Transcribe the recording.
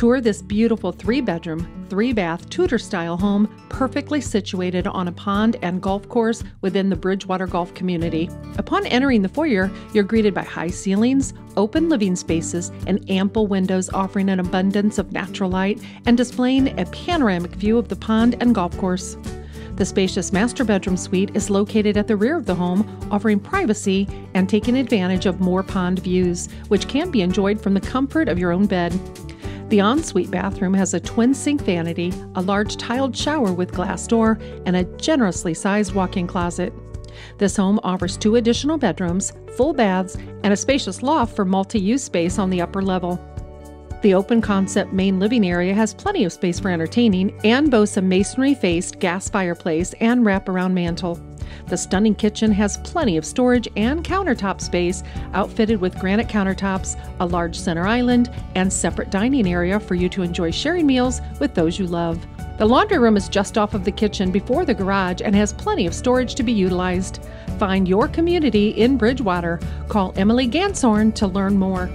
Tour this beautiful 3-bedroom, 3-bath Tudor-style home perfectly situated on a pond and golf course within the Bridgewater Golf Community. Upon entering the foyer, you're greeted by high ceilings, open living spaces, and ample windows offering an abundance of natural light and displaying a panoramic view of the pond and golf course. The spacious master bedroom suite is located at the rear of the home, offering privacy and taking advantage of more pond views, which can be enjoyed from the comfort of your own bed. The ensuite bathroom has a twin sink vanity, a large tiled shower with glass door, and a generously sized walk-in closet. This home offers 2 additional bedrooms, full baths, and a spacious loft for multi-use space on the upper level. The open concept main living area has plenty of space for entertaining and boasts a masonry-faced gas fireplace and wraparound mantel. The stunning kitchen has plenty of storage and countertop space, outfitted with granite countertops, a large center island, and separate dining area for you to enjoy sharing meals with those you love. The laundry room is just off of the kitchen before the garage and has plenty of storage to be utilized. Find your community in Bridgewater. Call Emily Ganshorn to learn more.